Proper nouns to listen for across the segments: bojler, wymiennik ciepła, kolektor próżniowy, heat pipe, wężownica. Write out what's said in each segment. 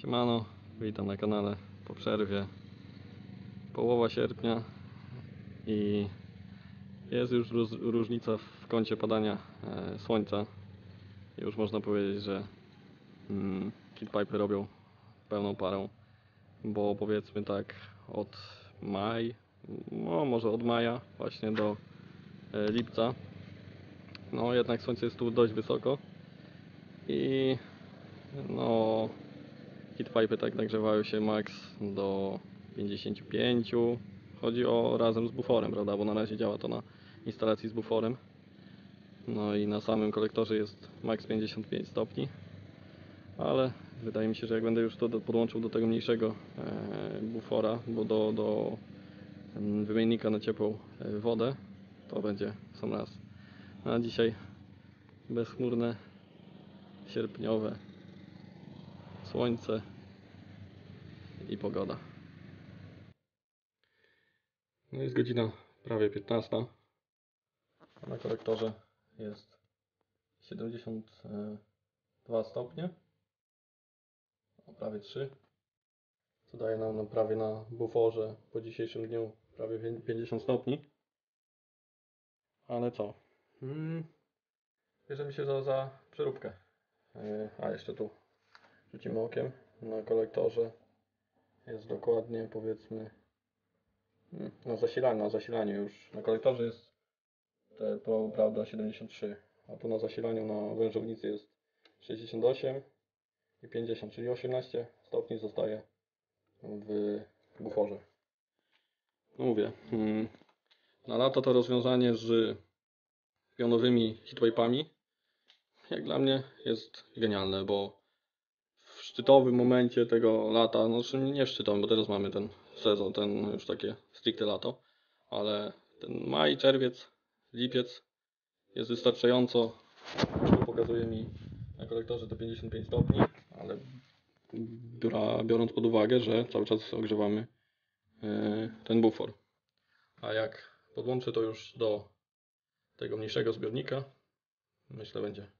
Siemano, witam na kanale po przerwie. Połowa sierpnia i jest już różnica w kącie padania słońca. Już można powiedzieć, że heat pipe'y robią pełną parę, bo powiedzmy tak od maja właśnie do lipca, no jednak słońce jest tu dość wysoko i no heat pipe'y tak nagrzewają się max do 55, chodzi o razem z buforem, prawda, bo na razie działa to na instalacji z buforem. No i na samym kolektorze jest max 55 stopni, ale wydaje mi się, że jak będę już to podłączył do tego mniejszego bufora, bo do wymiennika na ciepłą wodę, to będzie w sam raz. A dzisiaj bezchmurne sierpniowe słońce i pogoda. No jest godzina prawie 15, a na kolektorze jest 72 stopnie, o prawie 3, co daje nam prawie na buforze po dzisiejszym dniu prawie 50 stopni. Ale co? Bierzemy się za przeróbkę. A jeszcze tu rzucimy okiem. Na kolektorze jest dokładnie, powiedzmy, na zasilaniu już. Na kolektorze jest to, prawda, 73, a tu na zasilaniu na wężownicy jest 68 i 50, czyli 18 stopni zostaje w buforze. No mówię, na lato to rozwiązanie z pionowymi heatpipe'ami jak dla mnie jest genialne, bo w szczytowym momencie tego lata, no nie szczytowym, bo teraz mamy ten sezon, ten już takie stricte lato, ale ten maj, czerwiec, lipiec jest wystarczająco, już tu pokazuje mi na kolektorze do 55 stopni, ale biorąc pod uwagę, że cały czas ogrzewamy ten bufor. A jak podłączę to już do tego mniejszego zbiornika, myślę, będzie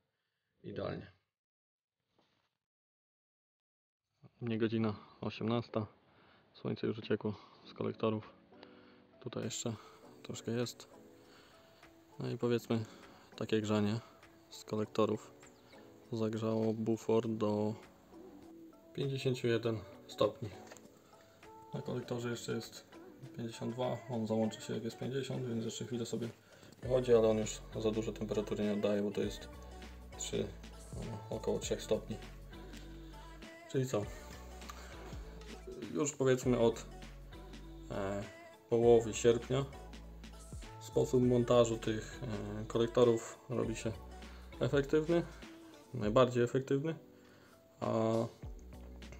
idealnie. U mnie godzina 18, słońce już uciekło z kolektorów, tutaj jeszcze troszkę jest. No i powiedzmy, takie grzanie z kolektorów zagrzało bufor do 51 stopni. Na kolektorze jeszcze jest 52, on załączy się jak jest 50, więc jeszcze chwilę sobie wychodzi, ale on już za dużo temperatury nie oddaje, bo to jest około 3 stopni. Czyli co? Już powiedzmy od połowy sierpnia sposób montażu tych kolektorów robi się efektywny, najbardziej efektywny, a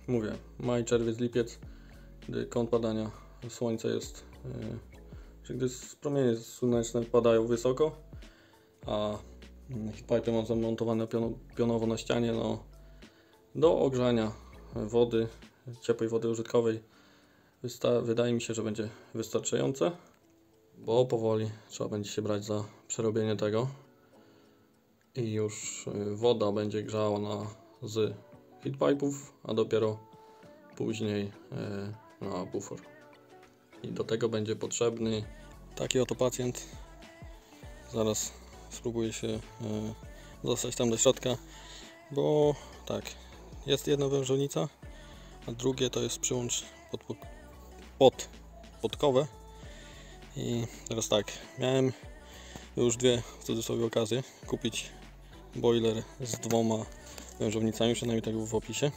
mówię, maj, czerwiec, lipiec, gdy kąt padania słońca jest, czy gdy promienie słoneczne padają wysoko, a heatpipe'y mam zamontowane pionowo na ścianie, no, do ogrzania wody, ciepłej wody użytkowej, wydaje mi się, że będzie wystarczające. Bo powoli trzeba będzie się brać za przerobienie tego i już woda będzie grzała z heat pipe'ów, a dopiero później na bufor. I do tego będzie potrzebny taki oto pacjent. Zaraz spróbuję się dostać tam do środka, bo tak, jest jedna wężownica, a drugie to jest przyłącz podkowe. I teraz tak, miałem już dwie w cudzysłowie okazje kupić boiler z dwoma wężownicami, przynajmniej tak w opisie,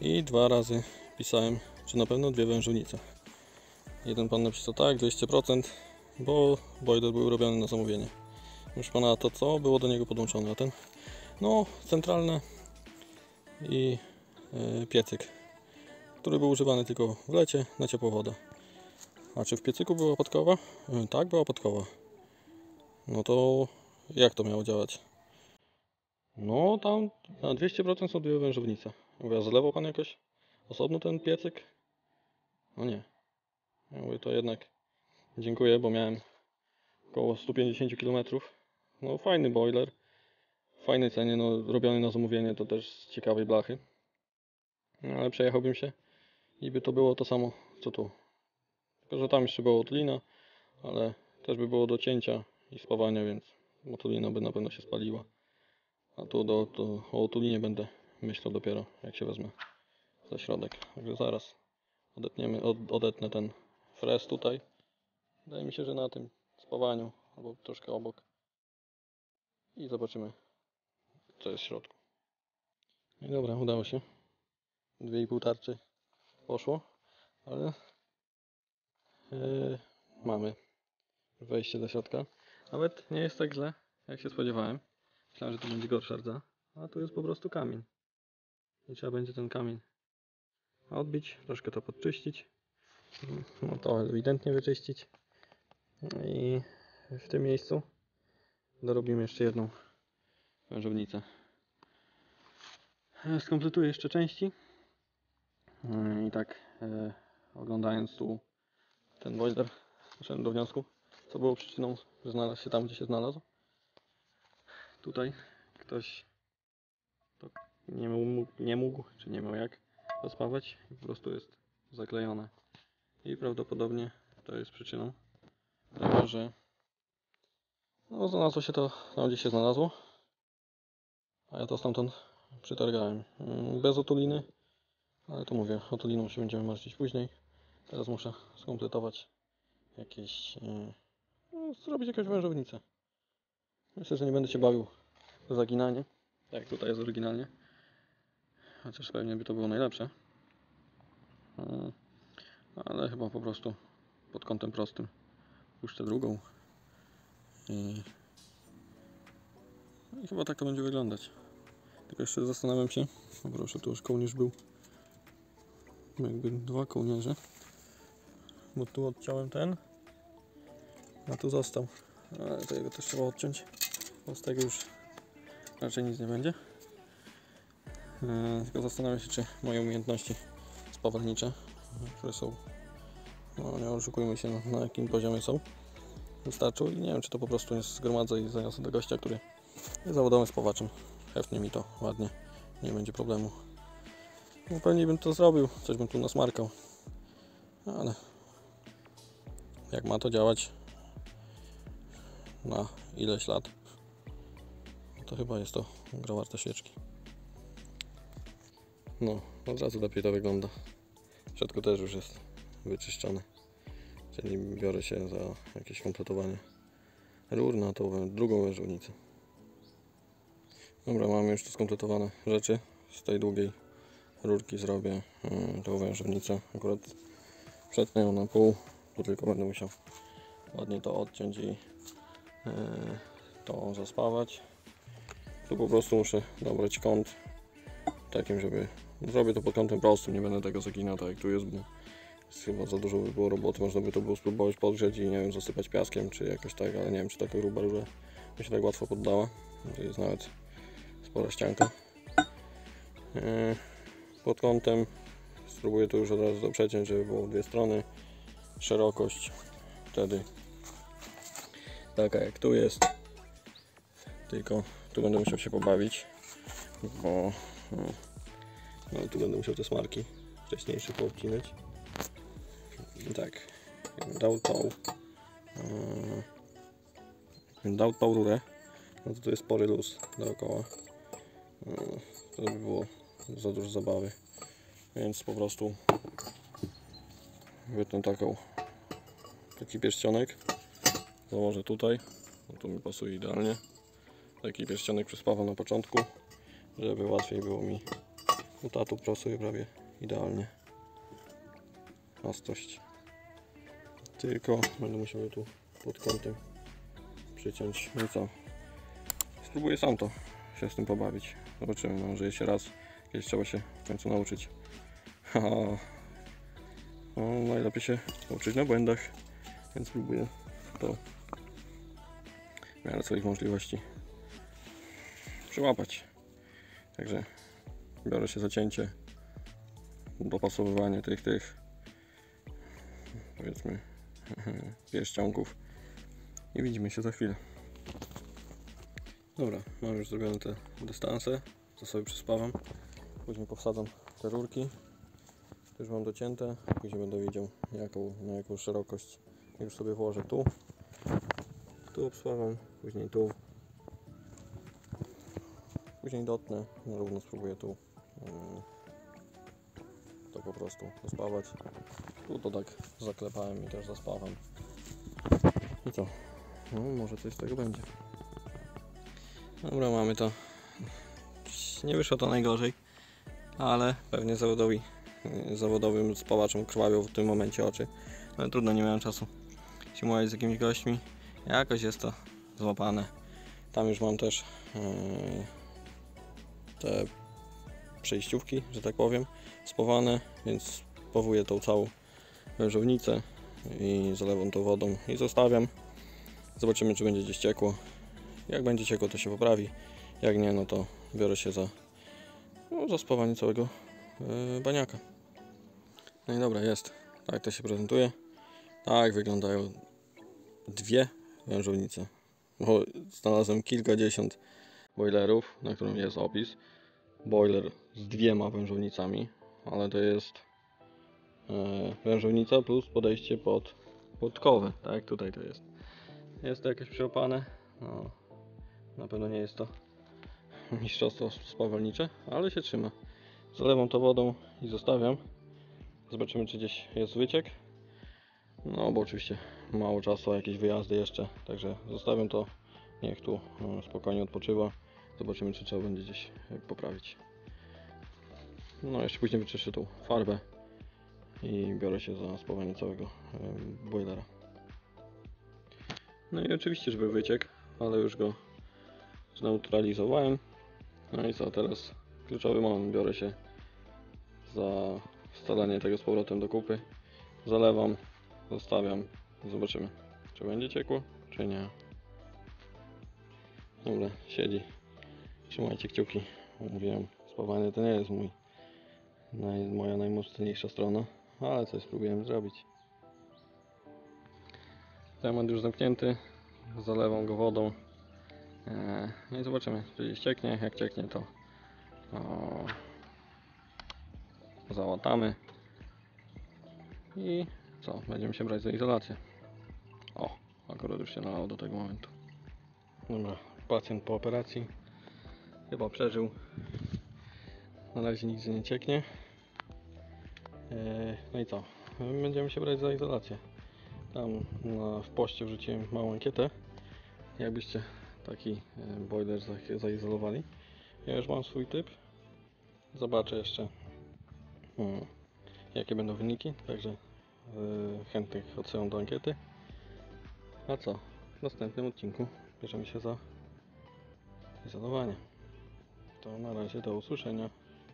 i dwa razy pisałem, czy na pewno dwie wężownice. Jeden pan napisał tak, 200%, bo boiler był robiony na zamówienie. Już pana to co było do niego podłączone, a ten no centralne i piecyk, który był używany tylko w lecie na ciepłą wodę. A czy w piecyku była podkowa? Tak, była podkowa. No to jak to miało działać? No tam na 200% są dwie wężownice. Mówię, zlewał pan jakoś osobno ten piecyk? No nie. Ja mówię, to jednak dziękuję, bo miałem około 150 km. No fajny boiler, w fajnej cenie, no, robiony na zamówienie, to też z ciekawej blachy. No ale przejechałbym się i by to było to samo co tu. Tylko że tam jeszcze była otlina, ale też by było do cięcia i spawania, więc otulina by na pewno się spaliła. A tu o otulinie będę myślał dopiero, jak się wezmę za środek. Także zaraz odetnę ten frez tutaj. Wydaje mi się, że na tym spawaniu, albo troszkę obok. I zobaczymy, co jest w środku. No i dobra, udało się. 2,5 tarczy poszło, ale mamy wejście do środka. Nawet nie jest tak źle, jak się spodziewałem. Myślałem, że to będzie gorsza rdza, a tu jest po prostu kamień. I trzeba będzie ten kamień odbić, troszkę to podczyścić. No to ewidentnie wyczyścić. I w tym miejscu dorobimy jeszcze jedną wężownicę. Skompletuję jeszcze części. I tak oglądając tu ten boiler, doszedłem do wniosku, co było przyczyną, że znalazł się tam, gdzie się znalazł. Tutaj ktoś to nie mógł, czy nie miał jak rozpawać, po prostu jest zaklejone. I prawdopodobnie to jest przyczyną tego, że no, znalazło się to tam, gdzie się znalazło, a ja to stamtąd przytargałem. Bez otuliny, ale to mówię, otuliną się będziemy martwić później. Teraz muszę skompletować jakieś, zrobić jakąś wężownicę. Myślę, że nie będę się bawił w zaginanie, tak jak tutaj jest oryginalnie. Chociaż pewnie by to było najlepsze. Ale chyba po prostu pod kątem prostym puszczę drugą. I chyba tak to będzie wyglądać. Tylko jeszcze zastanawiam się, o proszę, tu już kołnierz był. Jakby dwa kołnierze. Bo tu odciąłem ten, a tu został. Ale to jego też trzeba odciąć, bo z tego już raczej nic nie będzie. Tylko zastanawiam się, czy moje umiejętności spawalnicze, które są, no nie oszukujmy się, na jakim poziomie są, wystarczą. I nie wiem, czy to po prostu nie zgromadzę i zaniosę do gościa, który jest zawodowym spawaczem. Hefnie mi to ładnie, nie będzie problemu. No, pewnie bym to zrobił, coś bym tu nasmarkał, ale jak ma to działać na ileś lat, to chyba jest to gra warta świeczki. No, od razu lepiej to wygląda. W środku też już jest wyczyszczone. Czyli biorę się za jakieś kompletowanie rur na tą drugą wężownicę. Dobra, mamy już tu skompletowane rzeczy. Z tej długiej rurki zrobię tą wężownicę. Akurat przetnę ją na pół, bo tylko będę musiał ładnie to odciąć i to zaspawać. Tu po prostu muszę dobrać kąt takim, żeby... Zrobię to pod kątem prostym, nie będę tego zaginał tak jak tu jest, bo jest chyba za dużo by było roboty. Można by to było spróbować podgrzeć i nie wiem, zasypać piaskiem czy jakoś tak, ale nie wiem, czy taka gruba rura mi się tak łatwo poddała. To jest nawet spora ścianka. Pod kątem spróbuję to już od razu przeciąć, żeby było dwie strony. Szerokość wtedy taka jak tu jest, tylko tu będę musiał się pobawić, bo no, tu będę musiał te smarki wcześniejsze poobcinać. Tak, dał tą rurę, no to tu jest spory luz dookoła, to by było za dużo zabawy, więc po prostu wytnę taki pierścionek, założę tutaj, no tu mi pasuje idealnie, taki pierścionek przyspawał na początku, żeby łatwiej było mi. No ta tu prasuje prawie idealnie. Prostość. Tylko będę musiał tu pod kątem przyciąć. No i co? Spróbuję sam to się z tym pobawić. Zobaczymy, no, że jeszcze raz. Kiedyś trzeba się w końcu nauczyć. No, najlepiej się uczyć na błędach. Więc spróbuję to w miarę swoich możliwości przyłapać. Także biorę się za cięcie, dopasowywanie tych powiedzmy pierścionków i widzimy się za chwilę. Dobra, mam już zrobione te dystanse, to sobie przyspawam. Później powsadzam te rurki, to już mam docięte, później będę wiedział na jaką szerokość. Już sobie włożę tu obsławam, później tu, później dotnę, na równo spróbuję tu to po prostu zaspawać. Tu to tak zaklepałem i też zaspawam. I co? No może coś z tego będzie. Dobra, mamy to. Nie wyszło to najgorzej, ale pewnie zawodowym spawaczom krwawią w tym momencie oczy. Ale trudno, nie miałem czasu simulować z jakimiś gośćmi. Jakoś jest to złapane. Tam już mam też te przejściówki, że tak powiem, spawane, więc spawuję tą całą wężownicę i zalewam tą wodą i zostawiam. Zobaczymy, czy będzie gdzieś ciekło. Jak będzie ciekło, to się poprawi. Jak nie, no to biorę się za spawanie całego baniaka. No i dobra, jest. Tak to się prezentuje. Tak wyglądają dwie wężownice. Bo znalazłem kilkadziesiąt boilerów, na którym jest opis. Boiler z dwiema wężownicami, ale to jest wężownica plus podejście pod płotkowe. Tak jak tutaj to jest. Jest to jakieś przełapane. No, na pewno nie jest to mistrzostwo spawalnicze, ale się trzyma. Zalewam to wodą i zostawiam. Zobaczymy, czy gdzieś jest wyciek. No bo oczywiście mało czasu, a jakieś wyjazdy jeszcze, także zostawiam to, niech tu spokojnie odpoczywa. Zobaczymy, czy trzeba będzie gdzieś poprawić. No jeszcze później wyczyszczę tą farbę i biorę się za spawanie całego boilera. No i oczywiście, żeby wyciek, ale już go zneutralizowałem. No i co, teraz kluczowy moment, biorę się za scalanie tego z powrotem do kupy. Zalewam, zostawiam, zobaczymy, czy będzie ciekło, czy nie. Dobra, siedzi. Trzymajcie kciuki. Mówiłem, spawanie to nie jest moja najmocniejsza strona, ale coś spróbowałem zrobić. Temat już zamknięty, zalewam go wodą. No i zobaczymy, czy cieknie. Jak cieknie, to załatamy i co, będziemy się brać za izolację. O, akurat już się nalało do tego momentu. Dobra, pacjent po operacji chyba przeżył. Na razie nigdzie nie cieknie. No i co, będziemy się brać za izolację. Tam w poście wrzuciłem małą ankietę, jakbyście taki boiler zaizolowali. Ja już mam swój typ, zobaczę jeszcze jakie będą wyniki, także chętnych odsyłam do ankiety. A co, w następnym odcinku bierzemy się za izolowanie. To na razie, do usłyszenia.